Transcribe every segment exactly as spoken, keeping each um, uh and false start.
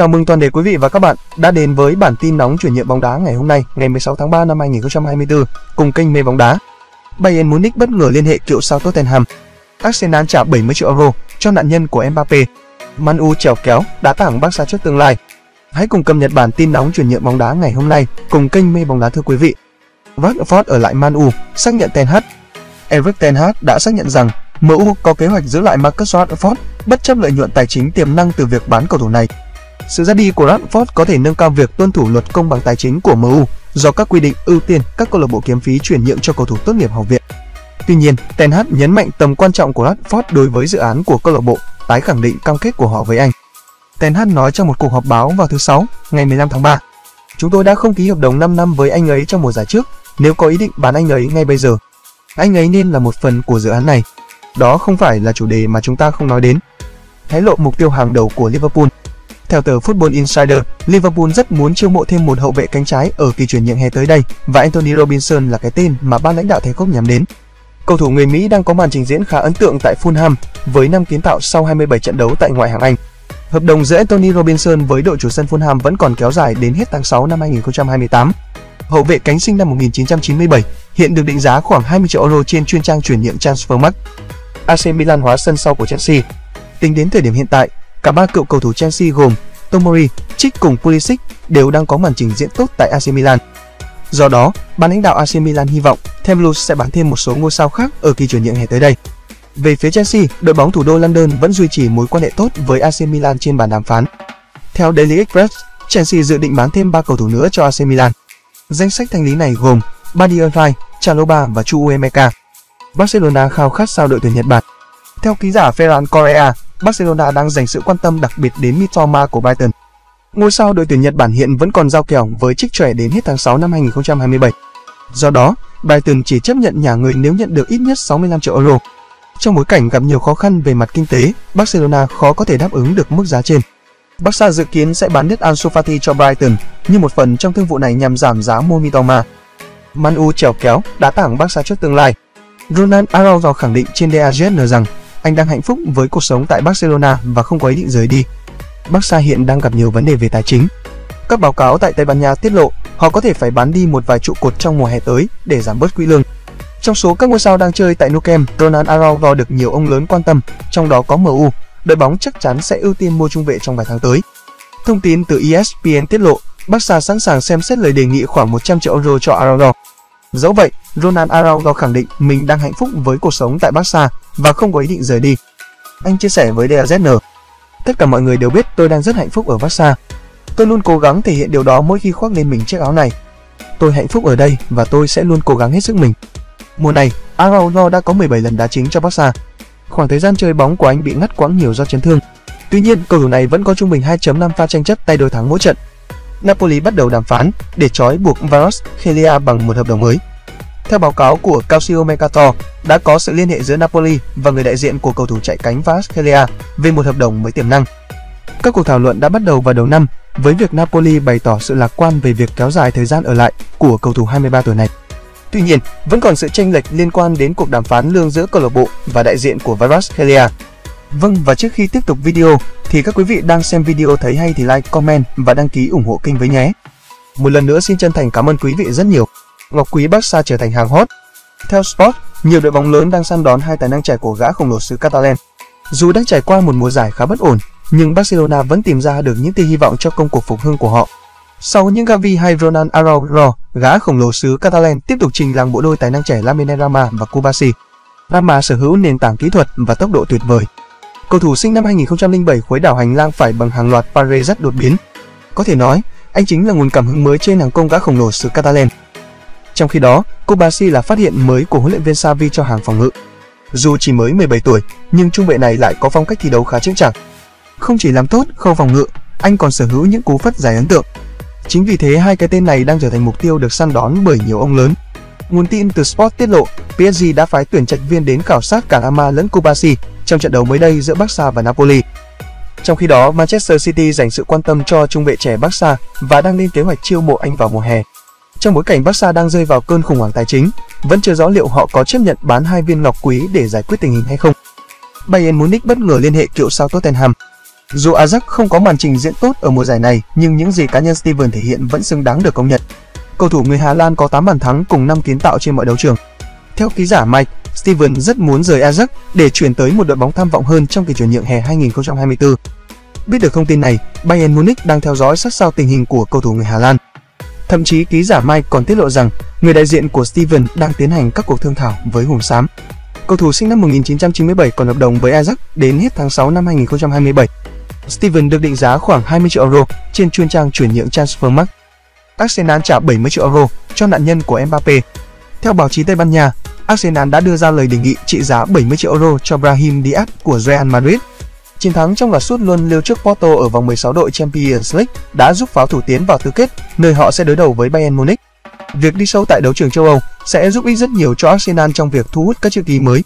Chào mừng toàn thể quý vị và các bạn đã đến với bản tin nóng chuyển nhượng bóng đá ngày hôm nay, ngày mười sáu tháng ba năm hai nghìn không trăm hai mươi tư, cùng kênh Mê Bóng Đá. Bayern Munich bất ngờ liên hệ cựu sao Tottenham. Arsenal trả bảy mươi triệu euro cho nạn nhân của Mbappé. Man U trèo kéo, đá tảng Barca trước tương lai. Hãy cùng cập nhật bản tin nóng chuyển nhượng bóng đá ngày hôm nay cùng kênh Mê Bóng Đá thưa quý vị. Rashford ở lại Man U, xác nhận Ten Hag. Erik Ten Hag đã xác nhận rằng em u có kế hoạch giữ lại Marcus Rashford bất chấp lợi nhuận tài chính tiềm năng từ việc bán cầu thủ này. Sự ra đi của Rashford có thể nâng cao việc tuân thủ luật công bằng tài chính của em u do các quy định ưu tiên các câu lạc bộ kiếm phí chuyển nhượng cho cầu thủ tốt nghiệp học viện. Tuy nhiên, Ten Hag nhấn mạnh tầm quan trọng của Rashford đối với dự án của câu lạc bộ, tái khẳng định cam kết của họ với anh. Ten Hag nói trong một cuộc họp báo vào thứ Sáu, ngày mười lăm tháng ba: "Chúng tôi đã không ký hợp đồng năm năm với anh ấy trong mùa giải trước. Nếu có ý định bán anh ấy ngay bây giờ, anh ấy nên là một phần của dự án này. Đó không phải là chủ đề mà chúng ta không nói đến." Hé lộ mục tiêu hàng đầu của Liverpool. Theo tờ Football Insider, Liverpool rất muốn chiêu mộ thêm một hậu vệ cánh trái ở kỳ chuyển nhượng hè tới đây và Antonee Robinson là cái tên mà ban lãnh đạo Thái Cốc nhắm đến. Cầu thủ người Mỹ đang có màn trình diễn khá ấn tượng tại Fulham với năm kiến tạo sau hai mươi bảy trận đấu tại ngoại hạng Anh. Hợp đồng giữa Antonee Robinson với đội chủ sân Fulham vẫn còn kéo dài đến hết tháng sáu năm hai nghìn không trăm hai mươi tám. Hậu vệ cánh sinh năm một nghìn chín trăm chín mươi bảy hiện được định giá khoảng hai mươi triệu euro trên chuyên trang chuyển nhượng transfermarkt. a xê Milan hóa sân sau của Chelsea. Tính đến thời điểm hiện tại, cả ba cựu cầu thủ Chelsea gồm Tomori, Chich cùng Pulisic đều đang có màn trình diễn tốt tại a xê Milan. Do đó, ban lãnh đạo a xê Milan hy vọng The Blues sẽ bán thêm một số ngôi sao khác ở kỳ chuyển nhượng hè tới đây. Về phía Chelsea, đội bóng thủ đô London vẫn duy trì mối quan hệ tốt với a xê Milan trên bàn đàm phán. Theo Daily Express, Chelsea dự định bán thêm ba cầu thủ nữa cho a xê Milan. Danh sách thanh lý này gồm Badiashile, Chaloba và Chukwuemeka. Barcelona khao khát sao đội tuyển Nhật Bản. Theo ký giả Ferran Correa, Barcelona đang dành sự quan tâm đặc biệt đến Mitoma của Brighton. Ngôi sao đội tuyển Nhật Bản hiện vẫn còn giao kèo với Chich trẻ đến hết tháng sáu năm hai nghìn không trăm hai mươi bảy. Do đó, Brighton chỉ chấp nhận nhà người nếu nhận được ít nhất sáu mươi lăm triệu euro. Trong bối cảnh gặp nhiều khó khăn về mặt kinh tế, Barcelona khó có thể đáp ứng được mức giá trên. Barca dự kiến sẽ bán đứt Ansu Fati cho Brighton như một phần trong thương vụ này nhằm giảm giá mua Mitoma. Man U trèo kéo, đá tảng Barca trước tương lai. Ronald Araujo khẳng định trên đê a giê en rằng anh đang hạnh phúc với cuộc sống tại Barcelona và không có ý định rời đi. Barca hiện đang gặp nhiều vấn đề về tài chính. Các báo cáo tại Tây Ban Nha tiết lộ họ có thể phải bán đi một vài trụ cột trong mùa hè tới để giảm bớt quỹ lương. Trong số các ngôi sao đang chơi tại Nou Camp, Ronald Araujo được nhiều ông lớn quan tâm, trong đó có em u. Đội bóng chắc chắn sẽ ưu tiên mua trung vệ trong vài tháng tới. Thông tin từ e ét pê en tiết lộ Barca sẵn sàng xem xét lời đề nghị khoảng một trăm triệu euro cho Araujo. Dẫu vậy, Ronald Araujo khẳng định mình đang hạnh phúc với cuộc sống tại Barca và không có ý định rời đi. Anh chia sẻ với đê a giê en: "Tất cả mọi người đều biết tôi đang rất hạnh phúc ở Barca. Tôi luôn cố gắng thể hiện điều đó mỗi khi khoác lên mình chiếc áo này. Tôi hạnh phúc ở đây và tôi sẽ luôn cố gắng hết sức mình." Mùa này, Araujo đã có mười bảy lần đá chính cho Barca. Khoảng thời gian chơi bóng của anh bị ngắt quãng nhiều do chấn thương. Tuy nhiên, cầu thủ này vẫn có trung bình hai phẩy năm pha tranh chấp tay đối thắng mỗi trận. Napoli bắt đầu đàm phán để trói buộc Varas-Khelia bằng một hợp đồng mới. Theo báo cáo của Calcio Mercato, đã có sự liên hệ giữa Napoli và người đại diện của cầu thủ chạy cánh Varas-Khelia về một hợp đồng mới tiềm năng. Các cuộc thảo luận đã bắt đầu vào đầu năm với việc Napoli bày tỏ sự lạc quan về việc kéo dài thời gian ở lại của cầu thủ hai mươi ba tuổi này. Tuy nhiên, vẫn còn sự chênh lệch liên quan đến cuộc đàm phán lương giữa câu lạc bộ và đại diện của Varas-Khelia. Vâng, và trước khi tiếp tục video thì các quý vị đang xem video thấy hay thì like, comment và đăng ký ủng hộ kênh với nhé. Một lần nữa xin chân thành cảm ơn quý vị rất nhiều. Ngọc quý Barca trở thành hàng hot. Theo Sport, nhiều đội bóng lớn đang săn đón hai tài năng trẻ của gã khổng lồ xứ Catalan. Dù đang trải qua một mùa giải khá bất ổn, nhưng Barcelona vẫn tìm ra được những tia hy vọng cho công cuộc phục hưng của họ. Sau những Gavi hay Ronald Araujo, gã khổng lồ xứ Catalan tiếp tục trình làng bộ đôi tài năng trẻ Lamine Yamal và Cubarsí. Yamal sở hữu nền tảng kỹ thuật và tốc độ tuyệt vời. Cầu thủ sinh năm hai nghìn không trăm lẻ bảy khuấy đảo hành lang phải bằng hàng loạt pha rất đột biến. Có thể nói, anh chính là nguồn cảm hứng mới trên hàng công gã khổng lồ xứ Catalan. Trong khi đó, Cubarsí là phát hiện mới của huấn luyện viên Xavi cho hàng phòng ngự. Dù chỉ mới mười bảy tuổi, nhưng trung vệ này lại có phong cách thi đấu khá chững chạc. Không chỉ làm tốt khâu phòng ngự, anh còn sở hữu những cú phất dài ấn tượng. Chính vì thế, hai cái tên này đang trở thành mục tiêu được săn đón bởi nhiều ông lớn. Nguồn tin từ Sport tiết lộ, pê ét giê đã phái tuyển trạch viên đến khảo sát cả Yamal lẫn Cubarsí trong trận đấu mới đây giữa Barca và Napoli. Trong khi đó, Manchester City dành sự quan tâm cho trung vệ trẻ Barca và đang lên kế hoạch chiêu mộ anh vào mùa hè. Trong bối cảnh Barca đang rơi vào cơn khủng hoảng tài chính, vẫn chưa rõ liệu họ có chấp nhận bán hai viên ngọc quý để giải quyết tình hình hay không. Bayern Munich bất ngờ liên hệ cựu sao Tottenham. Dù Ajax không có màn trình diễn tốt ở mùa giải này, nhưng những gì cá nhân Steven thể hiện vẫn xứng đáng được công nhận. Cầu thủ người Hà Lan có tám bàn thắng cùng năm kiến tạo trên mọi đấu trường. Theo ký giả Mike, Steven rất muốn rời Ajax để chuyển tới một đội bóng tham vọng hơn trong kỳ chuyển nhượng hè hai nghìn không trăm hai mươi tư. Biết được thông tin này, Bayern Munich đang theo dõi sát sao tình hình của cầu thủ người Hà Lan. Thậm chí ký giả Mike còn tiết lộ rằng người đại diện của Steven đang tiến hành các cuộc thương thảo với Hùng Xám. Cầu thủ sinh năm một nghìn chín trăm chín mươi bảy còn hợp đồng với Ajax đến hết tháng sáu năm hai nghìn không trăm hai mươi bảy. Steven được định giá khoảng hai mươi triệu euro trên chuyên trang chuyển nhượng transfermarkt. Arsenal trả bảy mươi triệu euro cho nạn nhân của Mbappé. Theo báo chí Tây Ban Nha, Arsenal đã đưa ra lời đề nghị trị giá bảy mươi triệu euro cho Brahim Diaz của Real Madrid. Chiến thắng trong loạt sút luân lưu trước Porto ở vòng mười sáu đội Champions League đã giúp pháo thủ tiến vào tứ kết, nơi họ sẽ đối đầu với Bayern Munich. Việc đi sâu tại đấu trường châu Âu sẽ giúp ích rất nhiều cho Arsenal trong việc thu hút các chữ ký mới.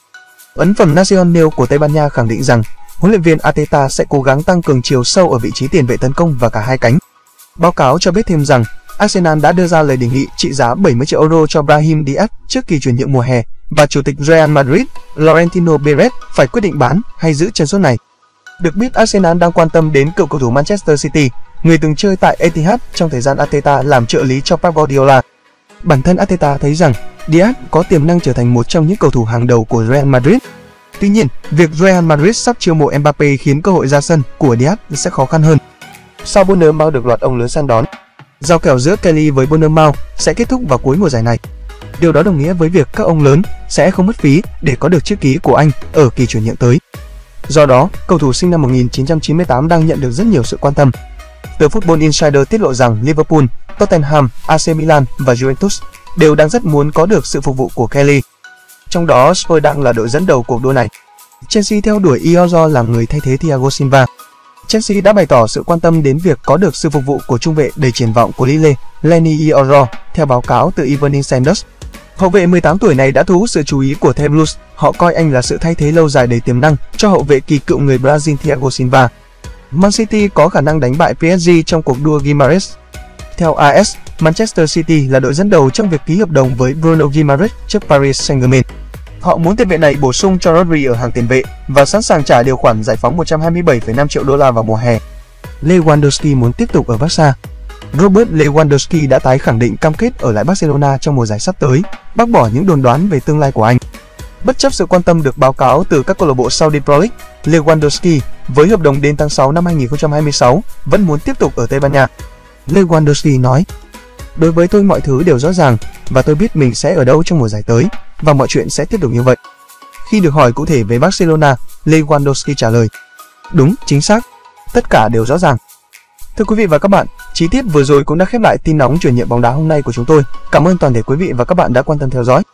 Ấn phẩm Nacional của Tây Ban Nha khẳng định rằng huấn luyện viên Arteta sẽ cố gắng tăng cường chiều sâu ở vị trí tiền vệ tấn công và cả hai cánh. Báo cáo cho biết thêm rằng Arsenal đã đưa ra lời đề nghị trị giá bảy mươi triệu euro cho Brahim Diaz trước kỳ chuyển nhượng mùa hè và chủ tịch Real Madrid Florentino Perez phải quyết định bán hay giữ chân sút này. Được biết, Arsenal đang quan tâm đến cựu cầu thủ Manchester City, người từng chơi tại Etihad trong thời gian Arteta làm trợ lý cho Pep Guardiola. Bản thân Arteta thấy rằng Diaz có tiềm năng trở thành một trong những cầu thủ hàng đầu của Real Madrid. Tuy nhiên, việc Real Madrid sắp chiêu mộ Mbappé khiến cơ hội ra sân của Diaz sẽ khó khăn hơn. Sau Bournemouth bao được loạt ông lớn săn đón, giao kèo giữa Kelly với Bournemouth sẽ kết thúc vào cuối mùa giải này. Điều đó đồng nghĩa với việc các ông lớn sẽ không mất phí để có được chữ ký của anh ở kỳ chuyển nhượng tới. Do đó, cầu thủ sinh năm một nghìn chín trăm chín mươi tám đang nhận được rất nhiều sự quan tâm. Tờ Football Insider tiết lộ rằng Liverpool, Tottenham, a xê Milan và Juventus đều đang rất muốn có được sự phục vụ của Kelly. Trong đó, Spurs đang là đội dẫn đầu cuộc đua này. Chelsea theo đuổi Araujo làm người thay thế Thiago Silva. Chelsea đã bày tỏ sự quan tâm đến việc có được sự phục vụ của trung vệ đầy triển vọng của Lille, Lenny Araujo, theo báo cáo từ Evening Standard. Hậu vệ mười tám tuổi này đã thu hút sự chú ý của The Blues, họ coi anh là sự thay thế lâu dài đầy tiềm năng cho hậu vệ kỳ cựu người Brazil Thiago Silva. Man City có khả năng đánh bại pê ét giê trong cuộc đua Guimaraes. Theo a ét, Manchester City là đội dẫn đầu trong việc ký hợp đồng với Bruno Guimaraes trước Paris Saint-Germain. Họ muốn tiền vệ này bổ sung cho Rodri ở hàng tiền vệ và sẵn sàng trả điều khoản giải phóng một trăm hai mươi bảy phẩy năm triệu đô la vào mùa hè. Lewandowski muốn tiếp tục ở Barca. Robert Lewandowski đã tái khẳng định cam kết ở lại Barcelona trong mùa giải sắp tới, bác bỏ những đồn đoán về tương lai của anh. Bất chấp sự quan tâm được báo cáo từ các câu lạc bộ Saudi Pro League, Lewandowski với hợp đồng đến tháng sáu năm hai nghìn không trăm hai mươi sáu vẫn muốn tiếp tục ở Tây Ban Nha. Lewandowski nói: "Đối với tôi mọi thứ đều rõ ràng và tôi biết mình sẽ ở đâu trong mùa giải tới và mọi chuyện sẽ tiếp tục như vậy." Khi được hỏi cụ thể về Barcelona, Lewandowski trả lời: "Đúng, chính xác. Tất cả đều rõ ràng." Thưa quý vị và các bạn, chi tiết vừa rồi cũng đã khép lại tin nóng chuyển nhượng bóng đá hôm nay của chúng tôi. Cảm ơn toàn thể quý vị và các bạn đã quan tâm theo dõi.